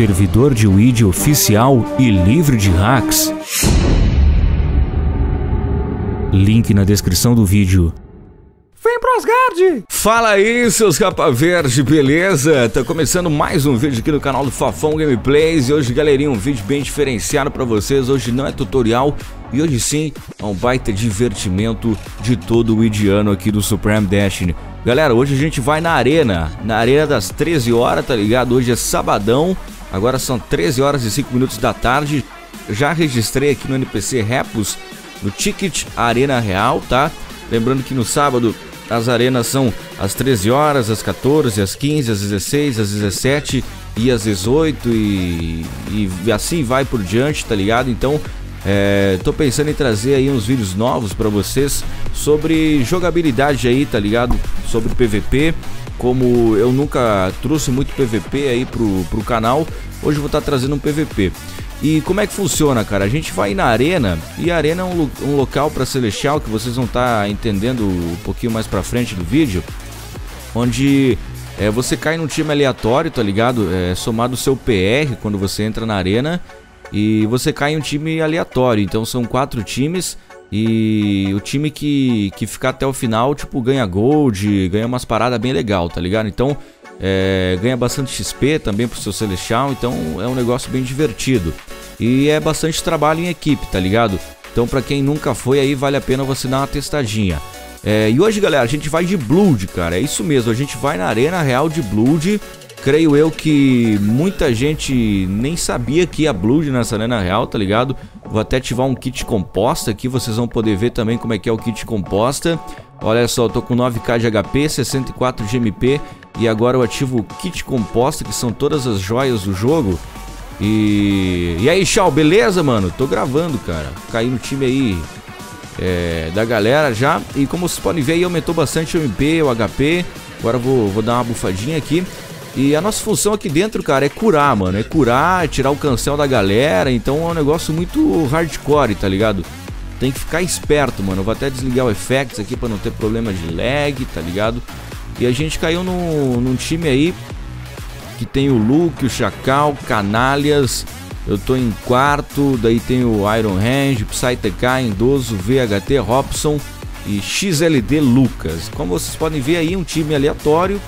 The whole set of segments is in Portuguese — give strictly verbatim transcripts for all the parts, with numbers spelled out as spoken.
servidor de W I D oficial e livre de hacks. Link na descrição do vídeo. Vem pro Asgard! Fala aí, seus capa verde, beleza? Tá começando mais um vídeo aqui no canal do Fafão Gameplays. E hoje, galerinha, um vídeo bem diferenciado pra vocês. Hoje não é tutorial e hoje sim é um baita divertimento de todo o idiano aqui do Supreme Destiny. Galera, hoje a gente vai na arena. Na arena das treze horas, tá ligado? Hoje é sabadão. Agora são treze horas e cinco minutos da tarde. Já registrei aqui no N P C Repus, no Ticket Arena Real, tá? Lembrando que no sábado as arenas são às treze horas, às quatorze, às quinze, às dezesseis, às dezessete e às dezoito e, e assim vai por diante, tá ligado? Então, é, tô pensando em trazer aí uns vídeos novos pra vocês sobre jogabilidade aí, tá ligado? Sobre P V P, como eu nunca trouxe muito P V P aí pro, pro canal, hoje eu vou estar trazendo um P V P. E como é que funciona, cara? A gente vai na arena, e a arena é um, lo um local para Celestial, que vocês vão estar tá entendendo um pouquinho mais pra frente do vídeo, onde é, você cai num time aleatório, tá ligado? É somado o seu P R quando você entra na arena, e você cai em um time aleatório. Então são quatro times, e o time que, que ficar até o final, tipo, ganha gold, ganha umas paradas bem legal, tá ligado? Então... É, ganha bastante X P também pro seu Celestial, então é um negócio bem divertido. E é bastante trabalho em equipe, tá ligado? Então pra quem nunca foi aí, vale a pena você dar uma testadinha. É, e hoje, galera, a gente vai de Blood, cara, é isso mesmo, a gente vai na Arena Real de Blood. Creio eu que muita gente nem sabia que ia Blood nessa Arena Real, tá ligado? Vou até ativar um kit composta aqui, vocês vão poder ver também como é que é o kit composta. Olha só, eu tô com nove mil de H P, sessenta e quatro de M P. E agora eu ativo o kit composta, que são todas as joias do jogo. E... E aí, Chau, beleza, mano? Tô gravando, cara. Caí no time aí é, da galera já. E como vocês podem ver aí, aumentou bastante o M P, o H P. Agora eu vou, vou dar uma bufadinha aqui. E a nossa função aqui dentro, cara, é curar, mano. É curar, é tirar o cancel da galera. Então é um negócio muito hardcore, tá ligado? Tem que ficar esperto, mano. Eu vou até desligar o effects aqui pra não ter problema de lag, tá ligado? E a gente caiu num, num time aí que tem o Luke, o Chacal, Canalhas. Eu tô em quarto, daí tem o Iron Range, Psy T K, Endoso, V H T, Robson e X L D Lucas. Como vocês podem ver aí, um time aleatório.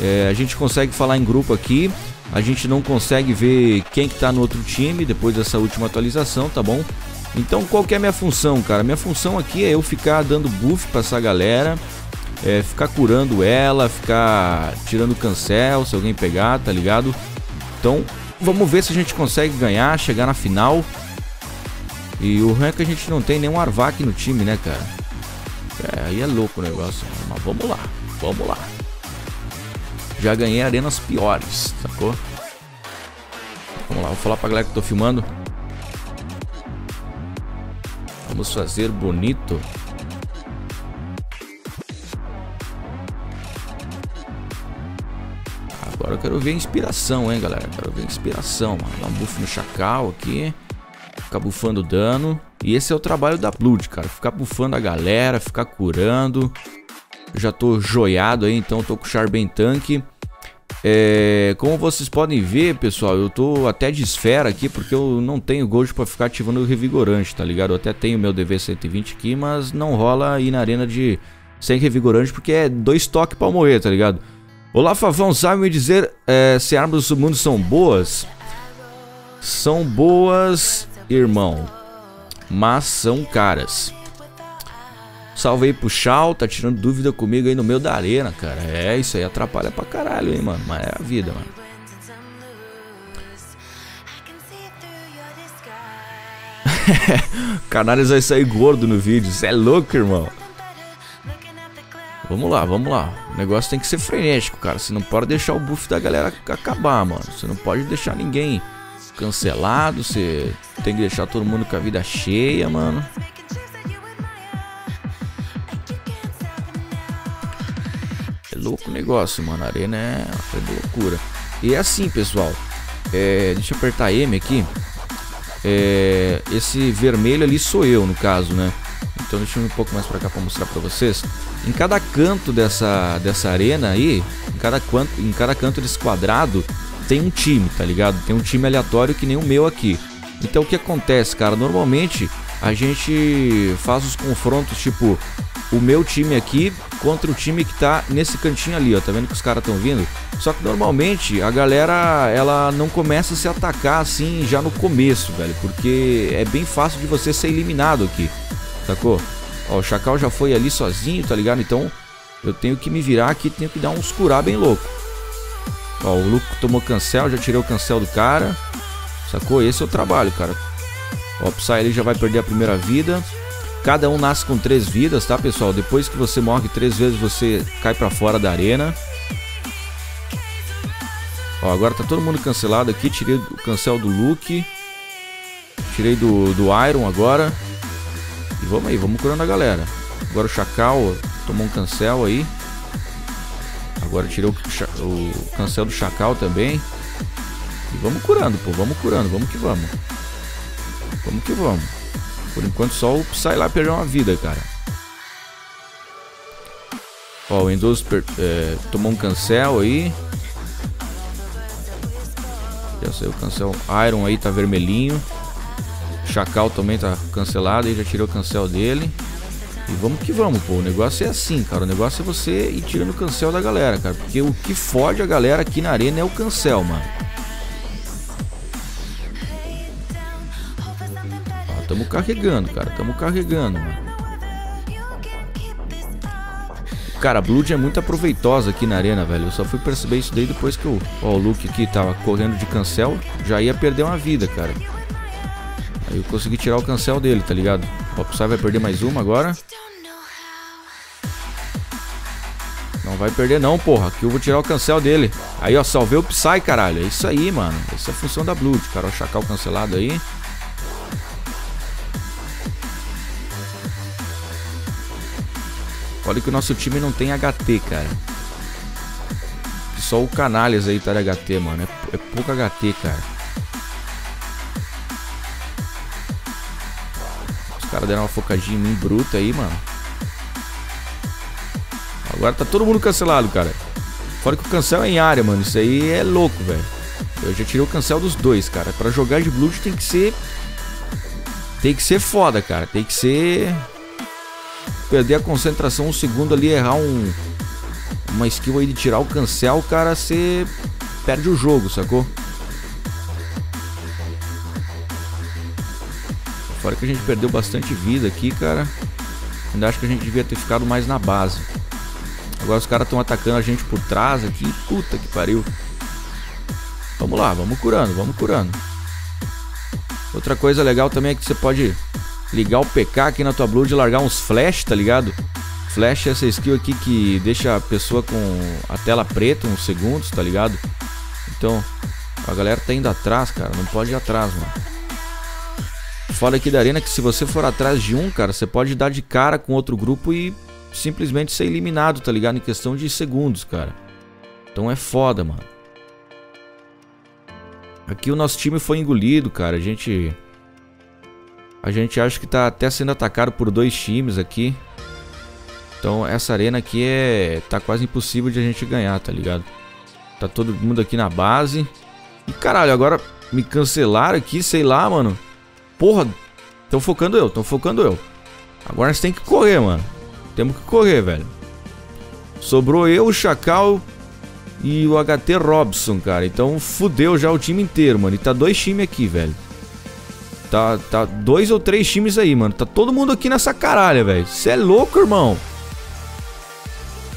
É, a gente consegue falar em grupo aqui. A gente não consegue ver quem que tá no outro time depois dessa última atualização, tá bom? Então qual que é a minha função, cara? Minha função aqui é eu ficar dando buff pra essa galera. É, ficar curando ela, ficar tirando cancel, se alguém pegar, tá ligado? Então, vamos ver se a gente consegue ganhar, chegar na final. E o ruim é que a gente não tem nenhum Arvac no time, né, cara? É, aí é louco o negócio, mas vamos lá, vamos lá. Já ganhei arenas piores, sacou? Vamos lá, vou falar pra galera que eu tô filmando. Vamos fazer bonito. Agora eu quero ver a inspiração, hein, galera. Quero ver a inspiração, mano. Dá um buff no Chacal aqui. Ficar bufando dano. E esse é o trabalho da Blood, cara. Ficar bufando a galera, ficar curando. Eu já tô joiado aí, então eu tô com o Charben Tank. É, como vocês podem ver, pessoal, eu tô até de esfera aqui, porque eu não tenho gold pra ficar ativando o revigorante, tá ligado? Eu até tenho meu D V cento e vinte aqui, mas não rola ir na arena de sem revigorante, porque é dois toques pra morrer, tá ligado? Olá, Favão, sabe me dizer é, se armas do submundo são boas? São boas, irmão, mas são caras. Salve aí pro Chau, tá tirando dúvida comigo aí no meio da arena, cara. É, isso aí atrapalha pra caralho, hein, mano. Mas é a vida, mano. Canalhas vai sair gordo no vídeo, cê é louco, irmão. Vamos lá, vamos lá. O negócio tem que ser frenético, cara. Você não pode deixar o buff da galera acabar, mano. Você não pode deixar ninguém cancelado. Você tem que deixar todo mundo com a vida cheia, mano. É louco o negócio, mano. A arena é uma loucura. E é assim, pessoal. É... Deixa eu apertar M aqui. É... Esse vermelho ali sou eu, no caso, né? Então deixa eu ir um pouco mais pra cá pra mostrar pra vocês. Em cada canto dessa, dessa arena aí, em cada, canto, em cada canto desse quadrado, tem um time, tá ligado? Tem um time aleatório que nem o meu aqui. Então o que acontece, cara? Normalmente a gente faz os confrontos, tipo, o meu time aqui contra o time que tá nesse cantinho ali, ó. Tá vendo que os caras estão vindo? Só que normalmente a galera, ela não começa a se atacar assim já no começo, velho, porque é bem fácil de você ser eliminado aqui, sacou? Ó, o Chacal já foi ali sozinho, tá ligado? Então eu tenho que me virar aqui, tenho que dar uns curar bem louco. Ó, o Luco tomou cancel, já tirei o cancel do cara, sacou? Esse é o trabalho, cara. Ó, o Psy ali já vai perder a primeira vida. Cada um nasce com três vidas, tá, pessoal? Depois que você morre três vezes, você cai pra fora da arena. Ó, agora tá todo mundo cancelado aqui. Tirei o cancel do Luke. Tirei do, do Iron agora. E vamos aí, vamos curando a galera. Agora o Chacal, ó, tomou um cancel aí. Agora tirei o, o cancel do Chacal também. E vamos curando, pô. Vamos curando, vamos que vamos. Vamos que vamos. Por enquanto só o Psy lá perdeu uma vida, cara. Ó, o Endoso é, tomou um cancel aí. Já saiu o cancel. Iron aí tá vermelhinho. Chacal também tá cancelado. Aí já tirou o cancel dele. E vamos que vamos, pô. O negócio é assim, cara. O negócio é você ir tirando o cancel da galera, cara. Porque o que fode a galera aqui na arena é o cancel, mano. Tamo carregando, cara. Tamo carregando, mano. Cara, a Blood é muito aproveitosa aqui na arena, velho. Eu só fui perceber isso daí depois que eu... Ó, o Luke aqui tava correndo de cancel. Já ia perder uma vida, cara. Aí eu consegui tirar o cancel dele, tá ligado? Ó, o Psy vai perder mais uma agora. Não vai perder não, porra. Aqui eu vou tirar o cancel dele. Aí, ó, salvei o Psy, caralho. É isso aí, mano. Essa é a função da Blood, cara. Ó, o Chacal cancelado aí. Olha que o nosso time não tem H T, cara. Só o Canalhas aí tá de H T, mano. É, é pouco H T, cara. Os caras deram uma focadinha em mim bruta aí, mano. Agora tá todo mundo cancelado, cara. Fora que o cancel é em área, mano. Isso aí é louco, velho. Eu já tirei o cancel dos dois, cara. Pra jogar de Blood tem que ser... Tem que ser foda, cara. Tem que ser... Perder a concentração um segundo ali, errar um, uma skill aí de tirar o cancel, cara, você perde o jogo, sacou? Fora que a gente perdeu bastante vida aqui, cara. Ainda acho que a gente devia ter ficado mais na base. Agora os caras estão atacando a gente por trás aqui. Puta que pariu. Vamos lá, vamos curando, vamos curando. Outra coisa legal também é que você pode... ligar o P K aqui na tua Blood e largar uns flash, tá ligado? Flash é essa skill aqui que deixa a pessoa com a tela preta uns segundos, tá ligado? Então, a galera tá indo atrás, cara. Não pode ir atrás, mano. Fora aqui da arena que se você for atrás de um, cara, você pode dar de cara com outro grupo e simplesmente ser eliminado, tá ligado? Em questão de segundos, cara. Então é foda, mano. Aqui o nosso time foi engolido, cara. A gente... A gente acha que tá até sendo atacado por dois times aqui. Então essa arena aqui é... tá quase impossível de a gente ganhar, tá ligado? Tá todo mundo aqui na base. E caralho, agora me cancelaram aqui, sei lá, mano. Porra, tão focando eu, tão focando eu. Agora a gente tem que correr, mano. Temos que correr, velho. Sobrou eu, o Chacal e o H T Robson, cara. Então fudeu já o time inteiro, mano. E tá dois times aqui, velho. Tá, tá dois ou três times aí, mano. Tá todo mundo aqui nessa caralha, velho. Cê é louco, irmão.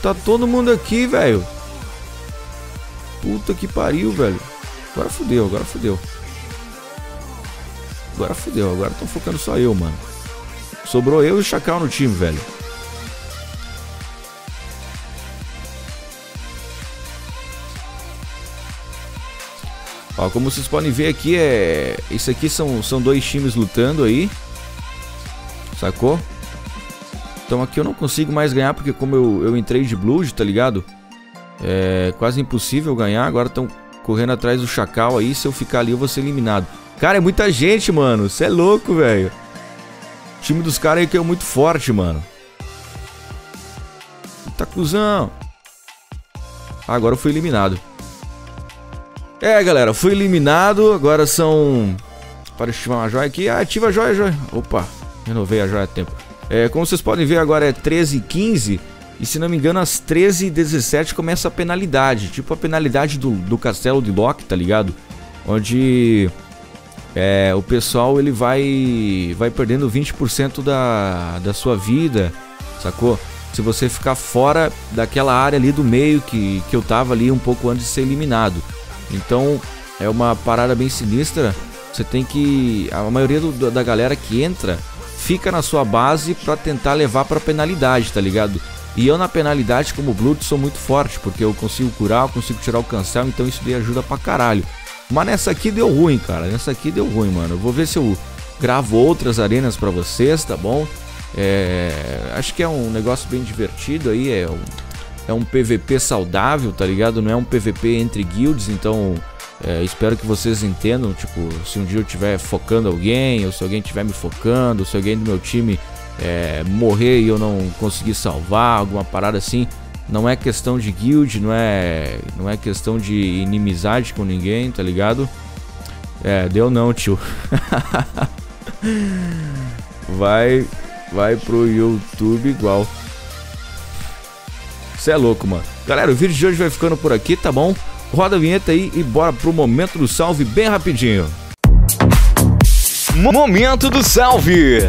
Tá todo mundo aqui, velho. Puta que pariu, velho. Agora fudeu, agora fudeu. Agora fudeu, agora tô focando só eu, mano. Sobrou eu e o Chacal no time, velho. Ó, como vocês podem ver aqui, é... isso aqui são, são dois times lutando aí. Sacou? Então aqui eu não consigo mais ganhar, porque como eu, eu entrei de Blood, tá ligado? É quase impossível ganhar. Agora estão correndo atrás do Chacal aí. Se eu ficar ali eu vou ser eliminado. Cara, é muita gente, mano. Cê é louco, velho. O time dos caras aí que é muito forte, mano. Tá cuzão. Ah, agora eu fui eliminado. É, galera, fui eliminado. Agora são... Para ativar uma joia aqui. Ah, ativa a joia, joia. Opa, renovei a joia a tempo. É, como vocês podem ver, agora é treze e quinze. E se não me engano, às treze e dezessete começa a penalidade. Tipo a penalidade do, do castelo de Loki, tá ligado? Onde... É, o pessoal ele vai vai perdendo vinte por cento da, da sua vida, sacou? Se você ficar fora daquela área ali do meio que, que eu tava ali um pouco antes de ser eliminado. Então é uma parada bem sinistra. Você tem que... A maioria do, da galera que entra fica na sua base pra tentar levar pra penalidade, tá ligado? E eu na penalidade como Blood sou muito forte, porque eu consigo curar, eu consigo tirar o cancel, então isso daí ajuda pra caralho. Mas nessa aqui deu ruim, cara. Nessa aqui deu ruim, mano. Eu vou ver se eu gravo outras arenas pra vocês, tá bom? É... Acho que é um negócio bem divertido aí. É um... é um P V P saudável, tá ligado? Não é um P V P entre guilds, então... É... Espero que vocês entendam, tipo... Se um dia eu estiver focando alguém, ou se alguém estiver me focando, ou se alguém do meu time é... morrer e eu não conseguir salvar, alguma parada assim... Não é questão de guild, não é, não é questão de inimizade com ninguém, tá ligado? É, deu não, tio. Vai, vai pro YouTube igual. Cê é louco, mano. Galera, o vídeo de hoje vai ficando por aqui, tá bom? Roda a vinheta aí e bora pro momento do salve bem rapidinho. Momento do salve!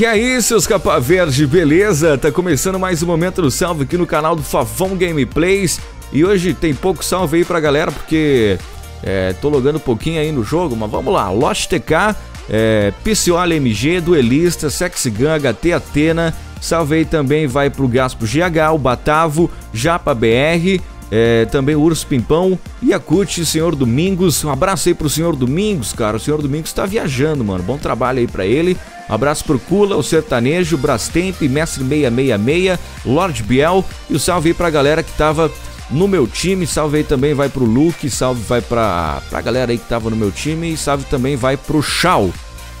E aí, seus capa verde, beleza? Tá começando mais um momento do salve aqui no canal do Fafão Gameplays. E hoje tem pouco salve aí pra galera, porque é, tô logando um pouquinho aí no jogo, mas vamos lá. Lost T K, é, P C O L M G, Duelista, Sexy Gun, H T Atena. Salve aí também vai pro Gaspo G H, o Batavo, Japa B R, é, também o Urso Pimpão, Yakut, Senhor Domingos. Um abraço aí pro Senhor Domingos, cara. O Senhor Domingos tá viajando, mano. Bom trabalho aí pra ele. Abraço pro Kula, o Sertanejo, Brastemp, Mestre seiscentos e sessenta e seis, Lord Biel. E o salve aí pra galera que tava no meu time. Salve aí também vai pro Luke, salve vai pra, pra galera aí que tava no meu time. E salve também vai pro Chau.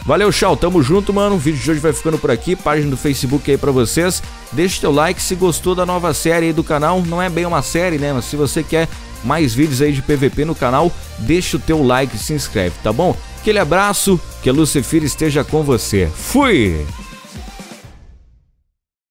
Valeu, Chau, tamo junto, mano. O vídeo de hoje vai ficando por aqui. Página do Facebook aí pra vocês. Deixa teu like se gostou da nova série aí do canal. Não é bem uma série, né? Mas se você quer mais vídeos aí de P V P no canal, deixa o teu like e se inscreve, tá bom? Aquele abraço, que a Lucifer esteja com você. Fui!